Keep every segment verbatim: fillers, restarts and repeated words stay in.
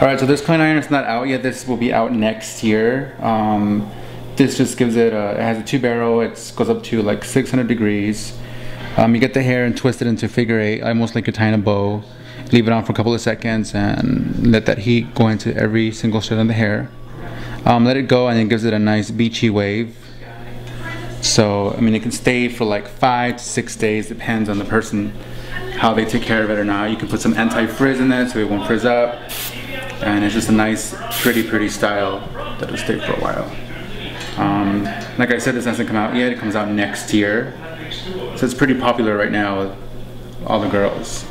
All right, so this clean iron is not out yet. This will be out next year. Um, this just gives it, a, it has a two barrel, it goes up to like six hundred degrees. Um, you get the hair and twist it into figure eight. I mostly like a tie in a bow. Leave it on for a couple of seconds and let that heat go into every single strand of the hair. Um, let it go, and it gives it a nice beachy wave. So, I mean, it can stay for like five to six days, depends on the person, how they take care of it or not. You can put some anti-frizz in there so it won't frizz up. And it's just a nice, pretty, pretty style that'll stay for a while. Um, like I said, this hasn't come out yet. It comes out next year. So it's pretty popular right now with all the girls.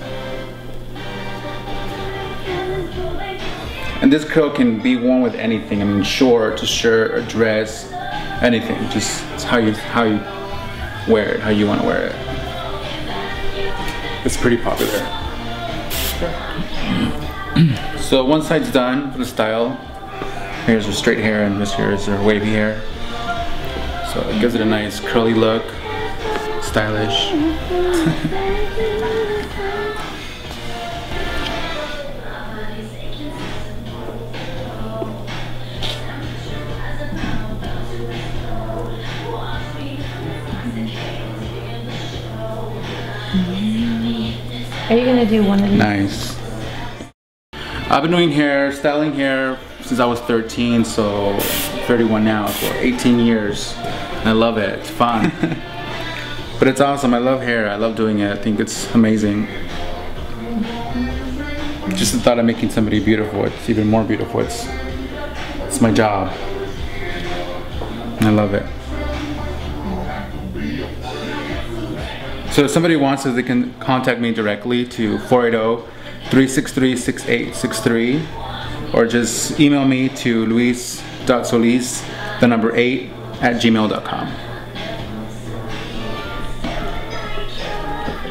And this curl can be worn with anything. I mean, shorts, a shirt, a dress, anything. Just it's how you how you wear it, how you want to wear it. It's pretty popular. So one side's done for the style. Here's her straight hair, and this here is her wavy hair. So it gives it a nice curly look, stylish. Are you gonna do one of these? Nice. I've been doing hair, styling hair since I was thirteen, so thirty-one now, for eighteen years. And I love it, it's fun. But it's awesome, I love hair, I love doing it, I think it's amazing. Just the thought of making somebody beautiful, it's even more beautiful, it's, it's my job. And I love it. So if somebody wants it, they can contact me directly to four eight zero, three six three, six eight six three, or just email me to luis.solis, the number eight, at gmail dot com.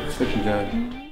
It's looking good.